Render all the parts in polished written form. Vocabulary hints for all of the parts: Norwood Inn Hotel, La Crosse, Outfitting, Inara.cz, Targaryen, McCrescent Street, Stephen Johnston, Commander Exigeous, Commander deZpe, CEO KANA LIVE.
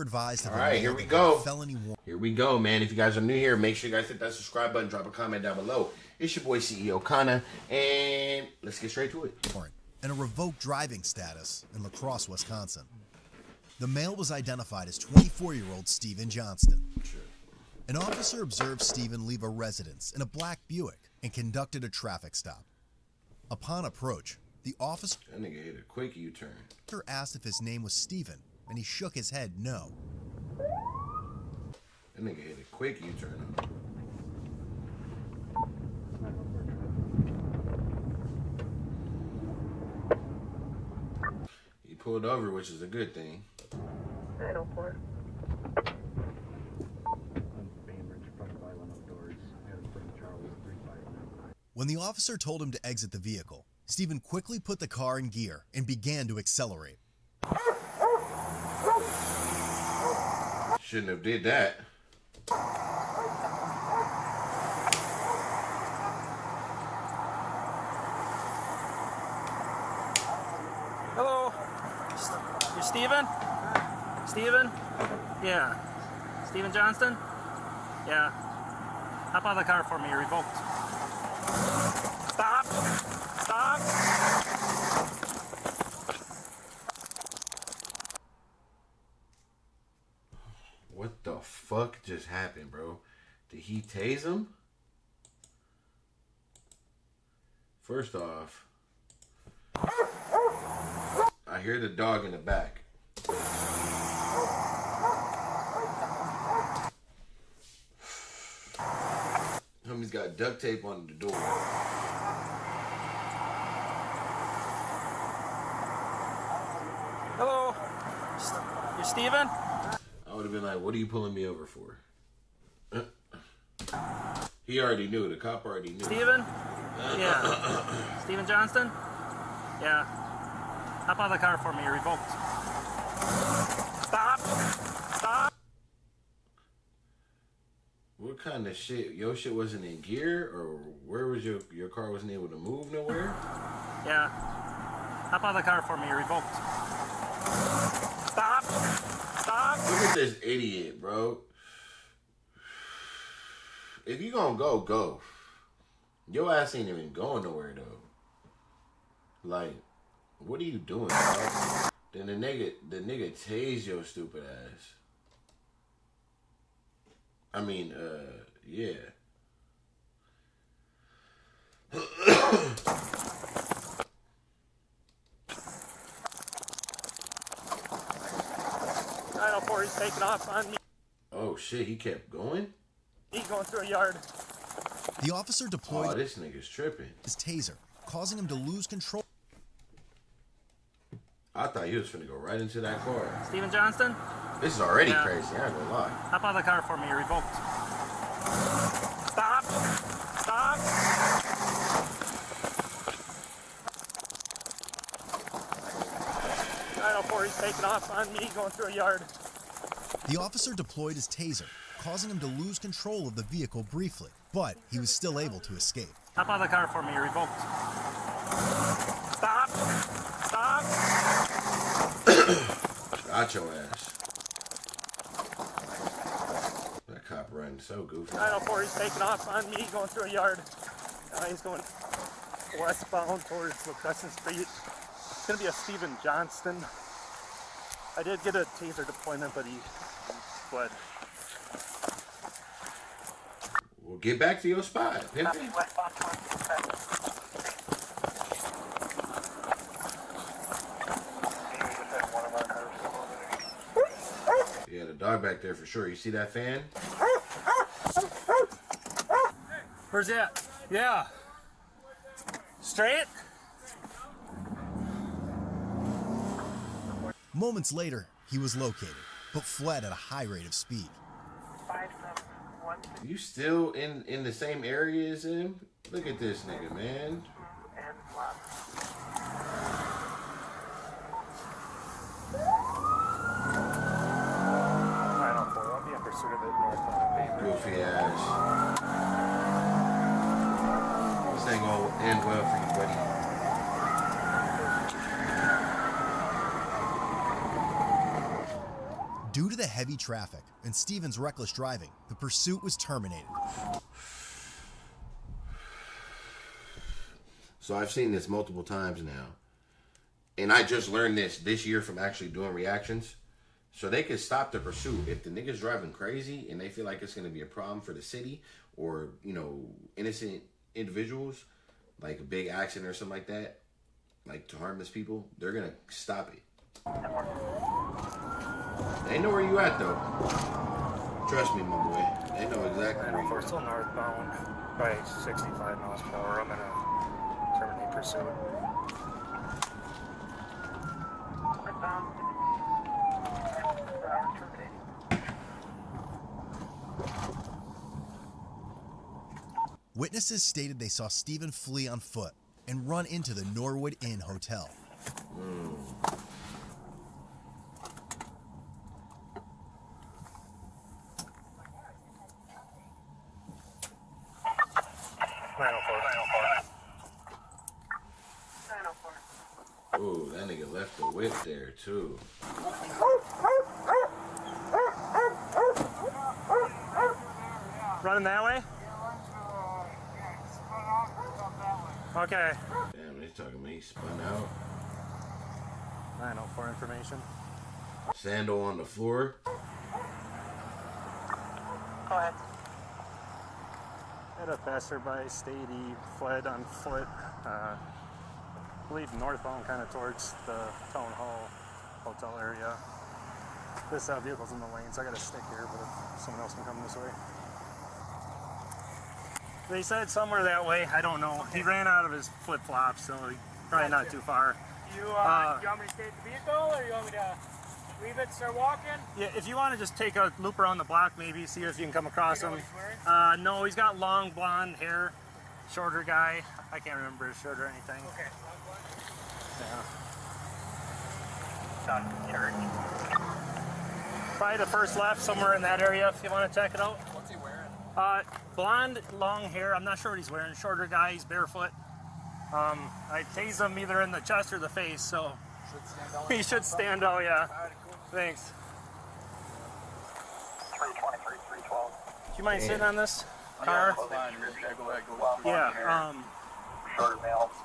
were advised of felony warrant. Here we go, man. If you guys are new here, make sure you guys hit that subscribe button, drop a comment down below. It's your boy CEO Kana, and let's get straight to it. And a revoked driving status in La Crosse, Wisconsin. The male was identified as 24-year-old Stephen Johnston. An officer observed Stephen leave a residence in a black Buick and conducted a traffic stop. Upon approach, the officer asked if his name was Stephen, and he shook his head no. That nigga hit a quick U-turn. He pulled over, which is a good thing. I don't pour. When the officer told him to exit the vehicle, Stephen quickly put the car in gear and began to accelerate. Shouldn't have did that. Hello. You're Stephen? Stephen? Yeah. Stephen Johnston? Yeah. Hop out of the car for me. You're revoked. Stop. Stop. What the fuck just happened, bro? Did he tase him? First off, I hear the dog in the back. Homie's got duct tape on the door. Hello, you're Stephen? Would have been like, what are you pulling me over for? He already knew. The cop already knew. Stephen? Yeah. Stephen Johnston? Yeah. Hop out of the car for me. You're revoked. Stop. Stop. What kind of shit? Your shit wasn't in gear? Or where was your car wasn't able to move nowhere? Yeah. Hop out of the car for me. You're revoked. Stop. Look at this idiot, bro. If you gonna go, go. Your ass ain't even going nowhere, though. Like, what are you doing, bro? Then the nigga tased your stupid ass. I mean, yeah. He's taking off on me. Oh shit, he kept going? He's going through a yard. The officer deployed this nigga's tripping. His taser, causing him to lose control. I thought he was finna go right into that car. Stephen Johnston? This is already crazy, I ain't gonna lie. Hop out of the car for me, you're revoked. Stop! Stop! 904, he's taking off on me, going through a yard. The officer deployed his taser, causing him to lose control of the vehicle briefly, but he was still able to escape. Hop out of the car for me, you're revoked. Stop! Stop! Got your ass. That cop ran so goofy. 904, he's taking off on me, going through a yard. He's going westbound towards McCrescent Street. It's going to be a Stephen Johnston. I did get a taser deployment, but he fled. Well, get back to your spot. Yeah, the dog back there for sure. You see that fan? Where's that? Yeah. Straight? Moments later, he was located, but fled at a high rate of speed. You still in the same area as him? Look at this nigga, man. I'll be in pursuit of it. Goofy ass. This ain't gonna end well for you, buddy. Due to the heavy traffic and Stephen's reckless driving, the pursuit was terminated. So I've seen this multiple times now. And I just learned this year from actually doing reactions. So they can stop the pursuit. If the nigga's driving crazy and they feel like it's going to be a problem for the city or, you know, innocent individuals, like a big accident or something like that, like to harmless people, they're going to stop it. They know where you at, though. Trust me, my boy. They know exactly where you are. We're still northbound by 65 miles per hour. I'm going to terminate pursuit. Witnesses stated they saw Stephen flee on foot and run into the Norwood Inn Hotel. Ooh, that nigga left the whip there, too. Running that way? Okay. Damn, he's talking to me. He spun out. 904 information. Sandal on the floor. Go ahead. Had a passerby stated he fled on foot. I believe northbound, kind of towards the town hall hotel area. This vehicle's in the lane, so I gotta stick here. But if someone else can come this way. They said somewhere that way. I don't know. He ran out of his flip-flops, so he probably not too far. You want me to stay at the vehicle, or you want me to leave it, start walking? Yeah, if you want to just take a loop around the block, maybe, see if you can come across him. No, he's got long, blonde hair, shorter guy. I can't remember his shirt or anything. Okay. Yeah. Probably the first left, somewhere in that area, if you want to check it out. What's he wearing? Blonde, long hair. I'm not sure what he's wearing. Shorter guy. He's barefoot. I tased him either in the chest or the face, so he should stand out. Yeah. All right, cool. Thanks. 323, 312. Do you mind sitting on this car? Yeah.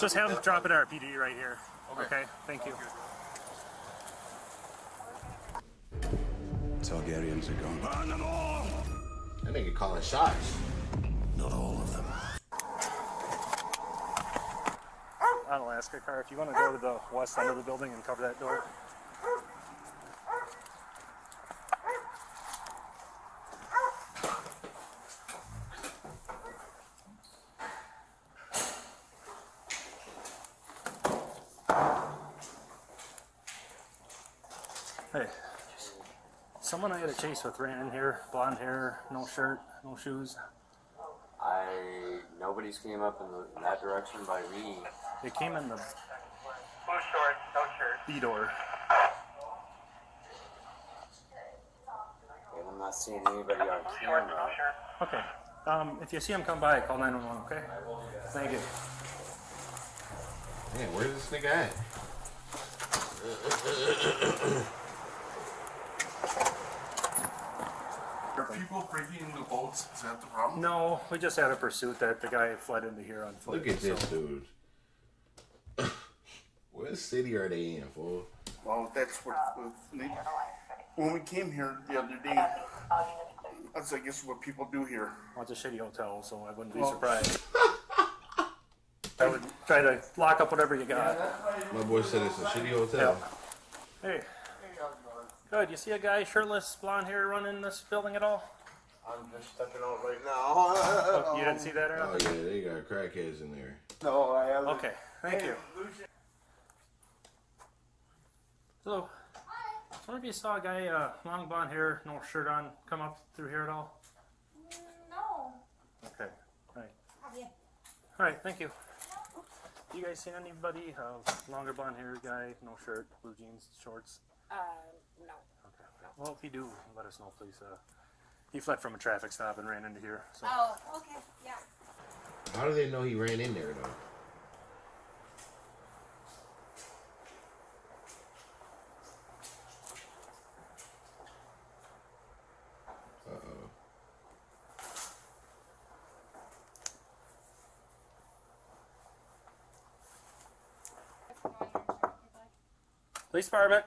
Just have him drop it at our PD right here. Okay. Thank you. Targaryens are gone. Burn them all! That nigga calling shots. Not all of them. On Alaska car, if you want to go to the west end of the building and cover that door. Hey. Someone I had a chase with ran in here, blonde hair, no shirt, no shoes. Nobody's came up in that direction by me. They came in the... Blue shorts, no shirt. B door. And I'm not seeing anybody on camera. Okay. If you see him come by, call 911, okay? Thank you. Man, where's this nigga at? People breaking into boats, is that the problem? No, we just had a pursuit that the guy fled into here on foot. Look at this dude. What city are they in, fool? Well, that's what... when we came here the other day, that's, I guess, what people do here. Well, it's a shitty hotel, so I wouldn't be surprised. I would try to lock up whatever you got. My boy said it's a shitty hotel. Yeah. Hey. Good. You see a guy shirtless, blonde hair, running this building at all? I'm just stepping out right now. Oh, you didn't see that or nothing? Oh yeah, they got crackheads in there. No, I haven't. Okay, thank you. Hello. Hi. I wonder if you saw a guy, long blonde hair, no shirt on, come up through here at all? No. Okay. All right. All right. Thank you. You guys seen anybody? Longer blonde hair guy, no shirt, blue jeans, shorts. No. Okay. Well, if you do, let us know, please. He fled from a traffic stop and ran into here. So. Oh, okay, yeah. How do they know he ran in there, though? Police department.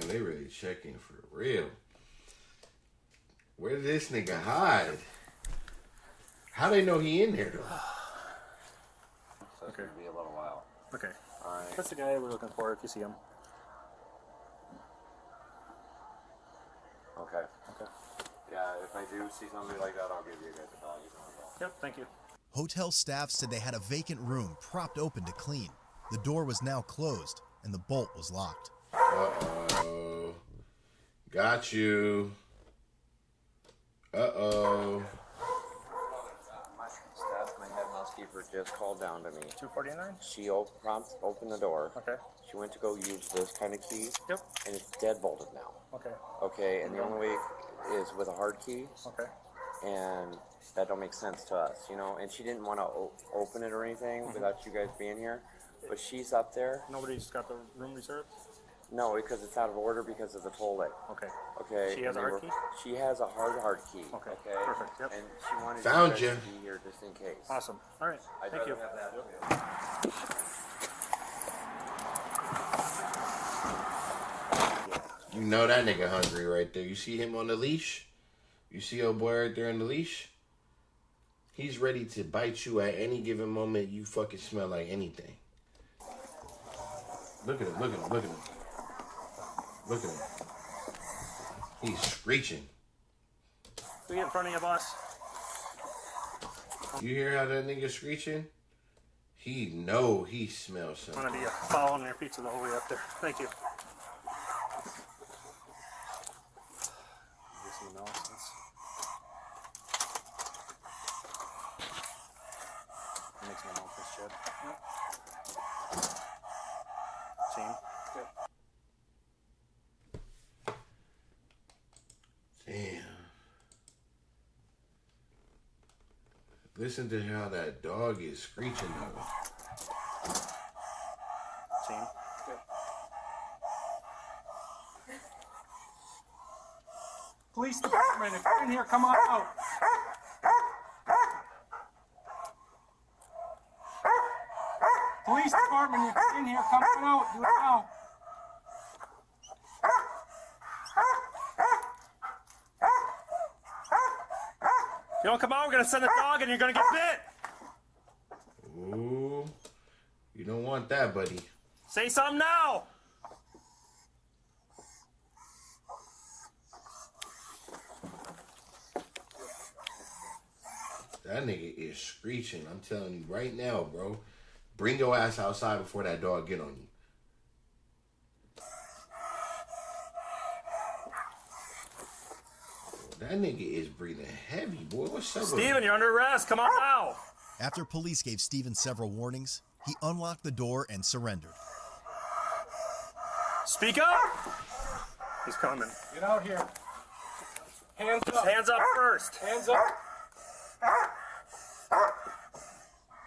They really checking for real. Where did this nigga hide? How they know he in there though? So it's gonna be a little while. Okay. All right. That's the guy we're looking for. If you see him. Okay. Okay. Yeah. If I do see somebody like that, I'll give you guys a call. Yep. Thank you. Hotel staff said they had a vacant room propped open to clean. The door was now closed and the bolt was locked. Uh-oh. Got you. Uh-oh. Staff, my head housekeeper just called down to me. 249? She opened the door. Okay. She went to go use this kind of key. Yep. And it's dead bolted now. Okay. Okay, and the only way is with a hard key. Okay. And that don't make sense to us, you know? And she didn't want to open it or anything without you guys being here. But she's up there. Nobody's got the room reserved? No, because it's out of order because of the toilet. Okay. Okay. She has a hard key? She has a hard key. Okay. Okay. Perfect. Yep. And she wanted you to be here just in case. Awesome. All right. Thank you. You know that nigga hungry right there. You see him on the leash? You see old boy right there on the leash? He's ready to bite you at any given moment. You fucking smell like anything. Look at him. Look at him. Look at him. Look at him. He's screeching. We get in front of you, boss. You hear how that nigga screeching? He know he smells something. I'm gonna be following your pizza the whole way up there. Thank you. Makes my mouth shut. Same. Good. Damn. Listen to how that dog is screeching though. Same. Good. Police department, if you're in here, come on out. Police department, if you're in here, come on out. Do it now. You don't come out, we're gonna send a dog and you're gonna get bit. Ooh, you don't want that, buddy. Say something now. That nigga is screeching. I'm telling you right now, bro. Bring your ass outside before that dog get on you. That nigga is breathing heavy, boy. What's up, Stephen? You're under arrest. Come on now. After police gave Stephen several warnings, he unlocked the door and surrendered. Speak up. He's coming. Get out here. Hands up. Hands up first. Hands up.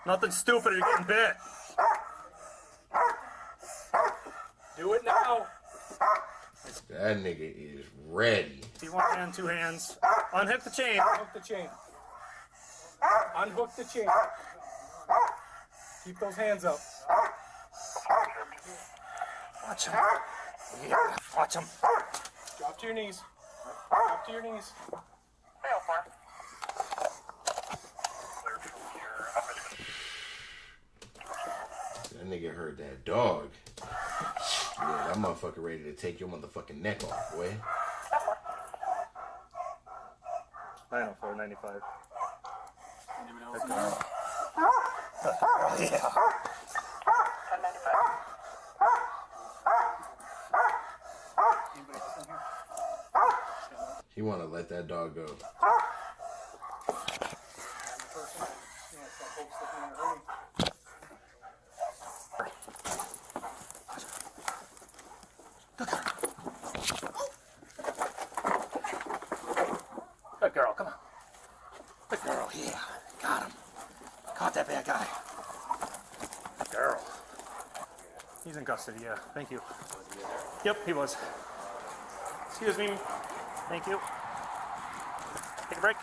Nothing stupid. You're getting bit. Do it now. That nigga is ready. See one hand, two hands. Unhook the chain. Unhook the chain. Unhook the chain. Keep those hands up. Watch him. Watch him. Drop to your knees. Drop to your knees. That nigga heard that dog. Yeah, that motherfucker ready to take your motherfucking neck off, boy. 904, 95. Yeah. He want to let that dog go. Good girl, come on. Good girl, yeah. Got him. Caught that bad guy. Augusta, yeah. Thank you. Yep, he was. Excuse me. Thank you. Take a break.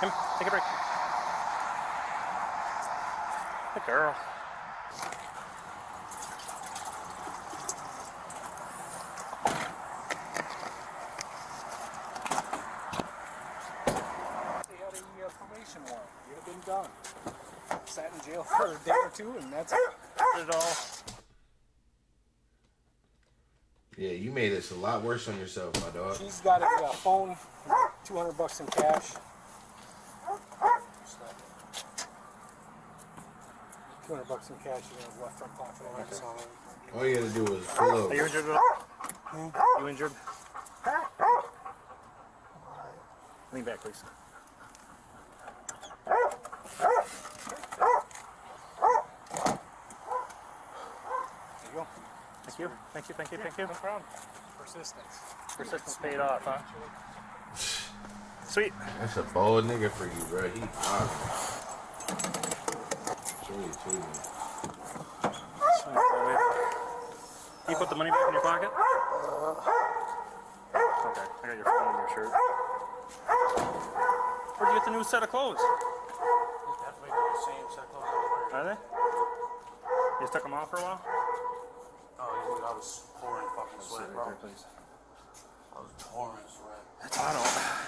Come, take a break. Good girl. Done. Sat in jail for a day or two, and that's it all. Yeah, you made this a lot worse on yourself, my dog. She's got a phone, $200 in cash. $200 in cash, you know, left front pocket. Okay. All you had to do was pull up. Are you injured? Hmm? You injured? Lean back, please. Thank you, thank you, thank you, thank you. No problem. Persistence. Persistence paid off, huh? Sweet. That's a bold nigga for you, bro. He's awesome. You put the money back in your pocket? Okay, I got your phone in your shirt. Where'd you get the new set of clothes? It's definitely the same set of clothes. Are they? You just took them off for a while? I was pouring fucking sweat, bro. Right there, please. I was pouring sweat. That's hot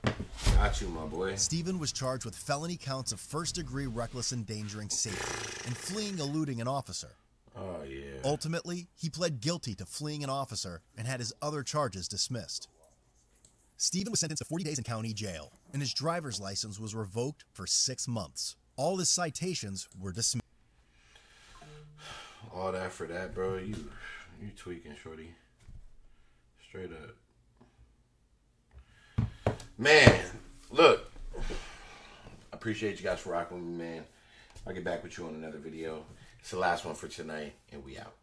on. Got you, my boy. Stephen was charged with felony counts of first-degree reckless endangering safety and fleeing eluding an officer. Oh, yeah. Ultimately, he pled guilty to fleeing an officer and had his other charges dismissed. Stephen was sentenced to 40 days in county jail, and his driver's license was revoked for 6 months. All his citations were dismissed. All that for that, bro. You tweaking, shorty. Straight up. Man, look. I appreciate you guys for rocking with me, man. I'll get back with you on another video. It's the last one for tonight, and we out.